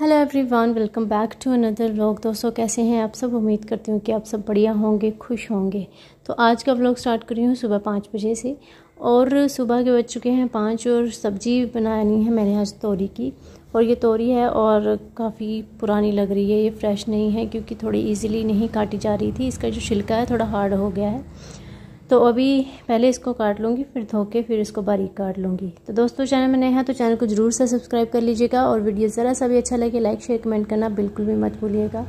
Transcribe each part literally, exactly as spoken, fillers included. Hello everyone, welcome back to another vlog. दोस्तों कैसे हैं आप सब? उम्मीद करती हूँ कि आप सब बढ़िया होंगे, खुश होंगे। तो आज का व्लॉग स्टार्ट कर रही हूँ सुबह पाँच बजे से, और सुबह के बज चुके हैं पाँच, और सब्ज़ी बनानी है मैंने आज तोरी की। और ये तोरी है और काफ़ी पुरानी लग रही है, ये फ्रेश नहीं है क्योंकि थोड़ी ईजिली नहीं काटी जा रही थी। इसका जो छिलका है थोड़ा हार्ड हो गया है, तो अभी पहले इसको काट लूँगी, फिर धो के फिर इसको बारीक काट लूँगी। तो दोस्तों चैनल में नए हैं तो चैनल को ज़रूर से सब्सक्राइब कर लीजिएगा, और वीडियो ज़रा सा भी अच्छा लगे लाइक शेयर कमेंट करना बिल्कुल भी मत भूलिएगा।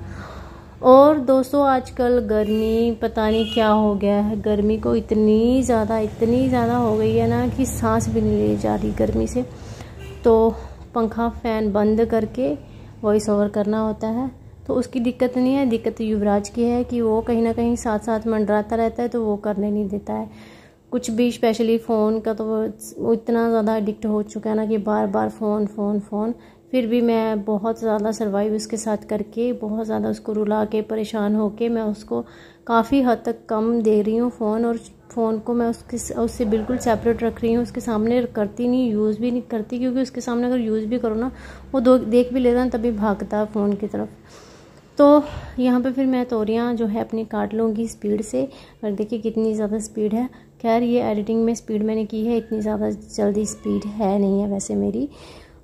और दोस्तों आजकल गर्मी पता नहीं क्या हो गया है, गर्मी को इतनी ज़्यादा इतनी ज़्यादा हो गई है ना कि सांस भी नहीं ली जा रही गर्मी से। तो पंखा फ़ैन बंद करके वॉइस ओवर करना होता है, तो उसकी दिक्कत नहीं है, दिक्कत युवराज की है कि वो कहीं ना कहीं साथ साथ मंडराता रहता है, तो वो करने नहीं देता है कुछ भी। स्पेशली फ़ोन का तो वो इतना ज़्यादा एडिक्ट हो चुका है ना कि बार बार फ़ोन फ़ोन फ़ोन। फिर भी मैं बहुत ज़्यादा सर्वाइव उसके साथ करके, बहुत ज़्यादा उसको रुला के परेशान होके मैं उसको काफ़ी हद तक कम दे रही हूँ फ़ोन, और फ़ोन को मैं उसके उससे बिल्कुल सेपरेट रख रही हूँ। उसके सामने करती नहीं, यूज़ भी नहीं करती, क्योंकि उसके सामने अगर यूज़ भी करो ना वो देख भी लेता है, तभी भागता है फ़ोन की तरफ। तो यहाँ पे फिर मैं तोरियाँ जो है अपनी काट लूँगी स्पीड से, और देखिए कितनी ज़्यादा स्पीड है। खैर ये एडिटिंग में स्पीड मैंने की है, इतनी ज़्यादा जल्दी स्पीड है नहीं है वैसे मेरी,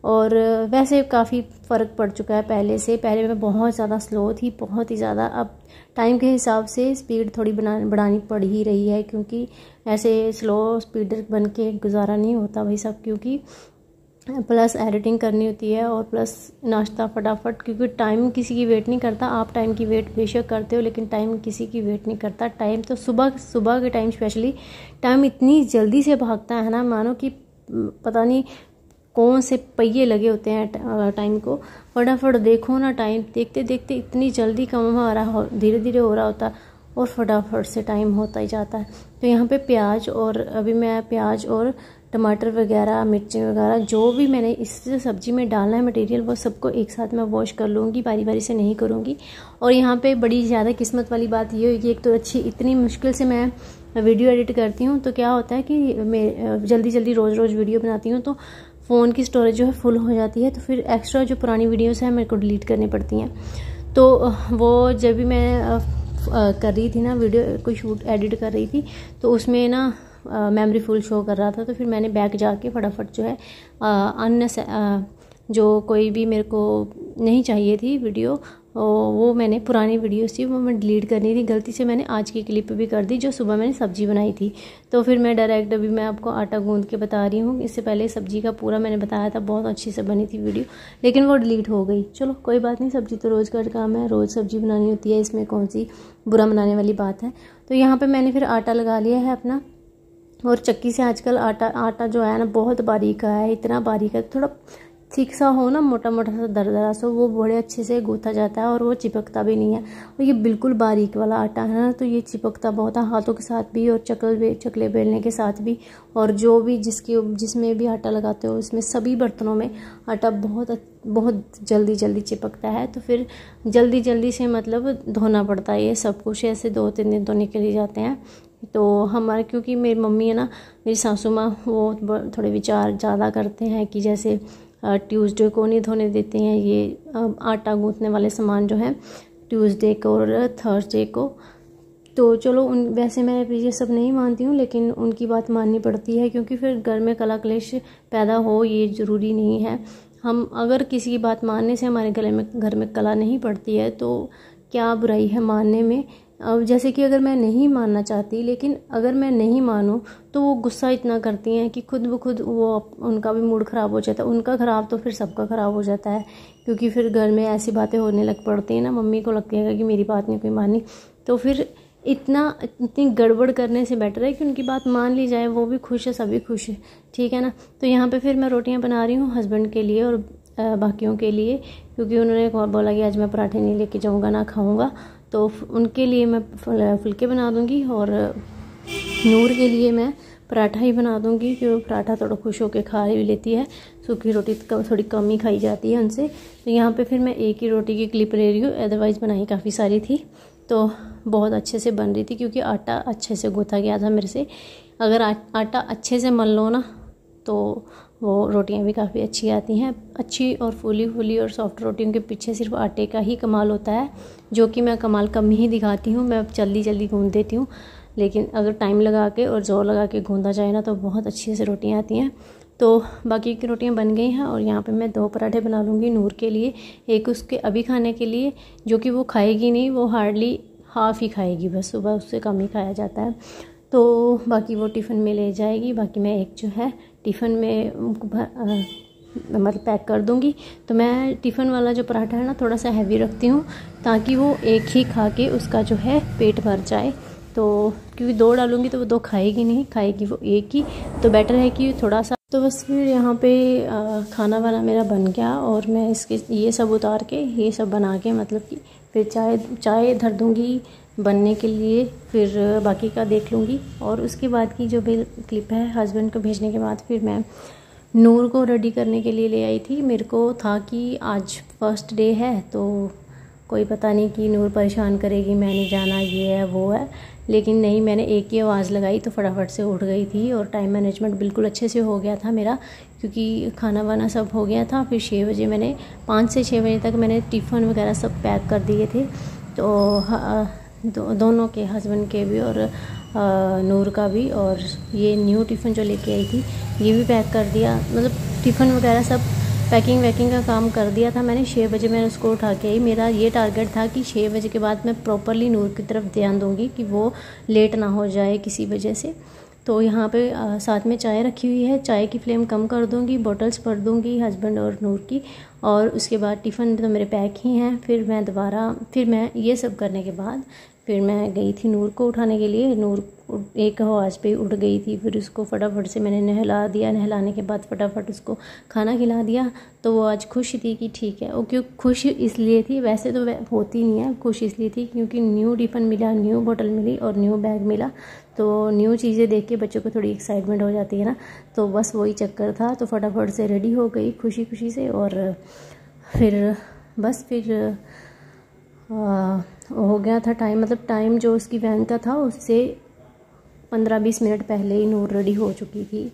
और वैसे काफ़ी फ़र्क पड़ चुका है पहले से। पहले मैं बहुत ज़्यादा स्लो थी, बहुत ही ज़्यादा। अब टाइम के हिसाब से स्पीड थोड़ी बना बढ़ानी पड़ ही रही है, क्योंकि ऐसे स्लो स्पीडर बन के गुजारा नहीं होता भाई साहब, क्योंकि प्लस एडिटिंग करनी होती है और प्लस नाश्ता फटाफट, क्योंकि टाइम किसी की वेट नहीं करता। आप टाइम की वेट बेशक करते हो, लेकिन टाइम किसी की वेट नहीं करता। टाइम तो सुबह सुबह के टाइम स्पेशली टाइम इतनी जल्दी से भागता है ना, मानो कि पता नहीं कौन से पहिए लगे होते हैं टाइम को। फटाफट देखो ना, टाइम देखते देखते इतनी जल्दी कम हो रहा, धीरे धीरे हो रहा होता, और फटाफट से टाइम होता ही जाता है। तो यहाँ पे प्याज, और अभी मैं प्याज और टमाटर वगैरह मिर्ची वगैरह जो भी मैंने इस सब्ज़ी में डालना है मटेरियल, वो सबको एक साथ मैं वॉश कर लूँगी, बारी बारी से नहीं करूँगी। और यहाँ पे बड़ी ज़्यादा किस्मत वाली बात ये हुई कि एक तो अच्छी इतनी मुश्किल से मैं वीडियो एडिट करती हूँ, तो क्या होता है कि मैं जल्दी जल्दी रोज़ रोज़ वीडियो बनाती हूँ, तो फ़ोन की स्टोरेज जो है फुल हो जाती है, तो फिर एक्स्ट्रा जो पुरानी वीडियोज़ हैं मेरे को डिलीट करनी पड़ती हैं। तो वो जब भी मैं कर रही थी ना वीडियो को शूट एडिट कर रही थी, तो उसमें ना मेमोरी फुल शो कर रहा था, तो फिर मैंने बैक जाके फटाफट जो है अन्य जो कोई भी मेरे को नहीं चाहिए थी वीडियो, वो मैंने पुरानी वीडियोस थी वो मैं डिलीट करनी थी। गलती से मैंने आज की क्लिप भी कर दी जो सुबह मैंने सब्ज़ी बनाई थी। तो फिर मैं डायरेक्ट अभी मैं आपको आटा गूंद के बता रही हूँ, इससे पहले सब्ज़ी का पूरा मैंने बताया था, बहुत अच्छी से बनी थी वीडियो, लेकिन वो डिलीट हो गई। चलो कोई बात नहीं, सब्ज़ी तो रोज़ का काम है, रोज़ सब्ज़ी बनानी होती है, इसमें कौन सी बुरा मनाने वाली बात है। तो यहाँ पर मैंने फिर आटा लगा लिया है अपना, और चक्की से आजकल आटा आटा जो है ना बहुत बारीक है, इतना बारीक है, थोड़ा थिक सा हो ना, मोटा मोटा सा दरदरा सो, वो बड़े अच्छे से गूंथा जाता है और वो चिपकता भी नहीं है। और ये बिल्कुल बारीक वाला आटा है ना, तो ये चिपकता बहुत है हाथों के साथ भी, और चकल बे चकले बेलने के साथ भी, और जो भी जिसकी जिसमें भी आटा लगाते हो उसमें सभी बर्तनों में आटा बहुत बहुत जल्दी जल्दी चिपकता है। तो फिर जल्दी जल्दी से मतलब धोना पड़ता है ये सब कुछ, ऐसे दो तीन दिन तो निकल ही जाते हैं। तो हमारे क्योंकि मेरी मम्मी है ना, मेरी सासू माँ, वो थोड़े विचार ज़्यादा करते हैं कि जैसे ट्यूसडे को नहीं धोने देते हैं ये आटा गूंथने वाले सामान जो है, ट्यूसडे को और थर्सडे को। तो चलो उन वैसे मैं ये सब नहीं मानती हूँ, लेकिन उनकी बात माननी पड़ती है, क्योंकि फिर घर में कलह क्लेश पैदा हो ये ज़रूरी नहीं है। हम अगर किसी की बात मानने से हमारे गले में घर में कलह नहीं पड़ती है, तो क्या बुराई है मानने में। अब जैसे कि अगर मैं नहीं मानना चाहती, लेकिन अगर मैं नहीं मानूँ तो वो गुस्सा इतना करती हैं कि खुद ब खुद वो उनका भी मूड ख़राब हो जाता है, उनका ख़राब तो फिर सबका ख़राब हो जाता है, क्योंकि फिर घर में ऐसी बातें होने लग पड़ती हैं ना। मम्मी को लगती है कि मेरी बात नहीं कोई मानी, तो फिर इतना इतनी गड़बड़ करने से बेटर है कि उनकी बात मान ली जाए, वो भी खुश है, सभी खुश है, ठीक है ना। तो यहाँ पर फिर मैं रोटियाँ बना रही हूँ हस्बैंड के लिए और बाकियों के लिए, क्योंकि उन्होंने बोला कि आज मैं पराठे नहीं लेके जाऊँगा ना खाऊँगा, तो उनके लिए मैं फुलके बना दूंगी, और नूर के लिए मैं पराठा ही बना दूंगी, क्योंकि पराठा थोड़ा खुश होकर खा ही लेती है, सूखी रोटी थोड़ी कम ही खाई जाती है उनसे। तो यहाँ पे फिर मैं एक ही रोटी की क्लिप ले रही हूँ, अदरवाइज़ बनाई काफ़ी सारी थी, तो बहुत अच्छे से बन रही थी, क्योंकि आटा अच्छे से गूँथा गया था मेरे से। अगर आ, आटा अच्छे से मल लो ना तो वो रोटियां भी काफ़ी अच्छी आती हैं। अच्छी और फूली फूली और सॉफ्ट रोटियों के पीछे सिर्फ आटे का ही कमाल होता है, जो कि मैं कमाल कम ही दिखाती हूँ। मैं जल्दी जल्दी गूँध देती हूँ, लेकिन अगर टाइम लगा के और ज़ोर लगा के गूँधा जाए ना तो बहुत अच्छी से रोटियाँ आती हैं। तो बाकी की रोटियाँ बन गई हैं और यहाँ पे मैं दो पराठे बना लूँगी नूर के लिए, एक उसके अभी खाने के लिए जो कि वो खाएगी नहीं, वो हार्डली हाफ़ ही खाएगी, बस सुबह उससे कम ही खाया जाता है, तो बाकी वो टिफ़िन में ले जाएगी। बाकी मैं एक जो है टिफ़िन में मतलब पैक कर दूँगी। तो मैं टिफ़िन वाला जो पराठा है ना थोड़ा सा हैवी रखती हूँ ताकि वो एक ही खा के उसका जो है पेट भर जाए, तो क्योंकि दो डालूँगी तो वो दो खाएगी नहीं, खाएगी वो एक ही, तो बेटर है कि थोड़ा सा। तो बस फिर यहाँ पे खाना वाना मेरा बन गया और मैं इसके ये सब उतार के ये सब बना के मतलब कि फिर चाय चाय धर दूँगी बनने के लिए, फिर बाकी का देख लूँगी। और उसके बाद की जो भी क्लिप है हस्बैंड को भेजने के बाद फिर मैं नूर को रेडी करने के लिए ले आई थी। मेरे को था कि आज फर्स्ट डे है तो कोई पता नहीं कि नूर परेशान करेगी, मैं नहीं जाना, ये है वो है, लेकिन नहीं, मैंने एक ही आवाज़ लगाई तो फटाफट से उठ गई थी। और टाइम मैनेजमेंट बिल्कुल अच्छे से हो गया था मेरा, क्योंकि खाना वाना सब हो गया था। फिर छः बजे मैंने पाँच से छः बजे तक मैंने टिफ़िन वगैरह सब पैक कर दिए थे, तो दो, दोनों के हस्बैंड के भी और आ, नूर का भी। और ये न्यू टिफ़िन जो लेके आई थी ये भी पैक कर दिया, मतलब टिफ़िन वगैरह सब पैकिंग वैकिंग का काम कर दिया था मैंने। छः बजे मैंने उसको उठा के ही, मेरा ये टारगेट था कि छः बजे के बाद मैं प्रॉपरली नूर की तरफ ध्यान दूंगी कि वो लेट ना हो जाए किसी वजह से। तो यहाँ पे आ, साथ में चाय रखी हुई है, चाय की फ्लेम कम कर दूंगी, बॉटल्स भर दूंगी हस्बैंड और नूर की। और उसके बाद टिफ़िन तो मेरे पैक ही हैं। फिर मैं दोबारा फिर मैं ये सब करने के बाद फिर मैं गई थी नूर को उठाने के लिए। नूर एक आवाज़ पे उठ गई थी, फिर उसको फटाफट से मैंने नहला दिया, नहलाने के बाद फटाफट उसको खाना खिला दिया। तो वो आज खुश थी कि ठीक है, वो क्यों खुश इसलिए थी, वैसे तो वै होती नहीं है, खुश इसलिए थी क्योंकि न्यू टिफिन मिला, न्यू बोतल मिली और न्यू बैग मिला। तो न्यू चीज़ें देख के बच्चों को थोड़ी एक्साइटमेंट हो जाती है ना, तो बस वही चक्कर था। तो फटाफट से रेडी हो गई खुशी खुशी से, और फिर बस फिर आ, हो गया था टाइम, मतलब टाइम जो उसकी वैन का था उससे पंद्रह बीस मिनट पहले ही नूर रेडी हो चुकी थी।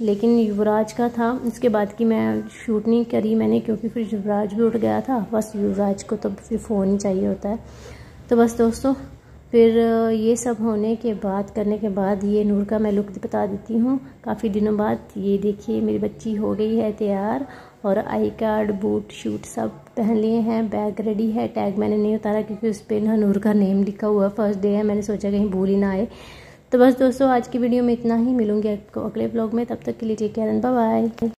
लेकिन युवराज का था, उसके बाद की मैं शूट नहीं करी मैंने क्योंकि फिर युवराज भी उठ गया था, बस युवराज को तो फिर फ़ोन ही चाहिए होता है। तो बस दोस्तों फिर ये सब होने के बाद करने के बाद ये नूर का मैं लुक बता देती हूँ काफ़ी दिनों बाद। ये देखिए मेरी बच्ची हो गई है तैयार, और आई कार्ड बूट शूट सब पहन लिए हैं, बैग रेडी है। टैग मैंने नहीं उतारा क्योंकि उस पर ना नूर का नेम लिखा हुआ, फर्स्ट डे है, मैंने सोचा कहीं भूल ही ना आए। तो बस दोस्तों आज की वीडियो में इतना ही, मिलूंगी आपको अगले ब्लॉग में, तब तक के लिए take care and bye bye.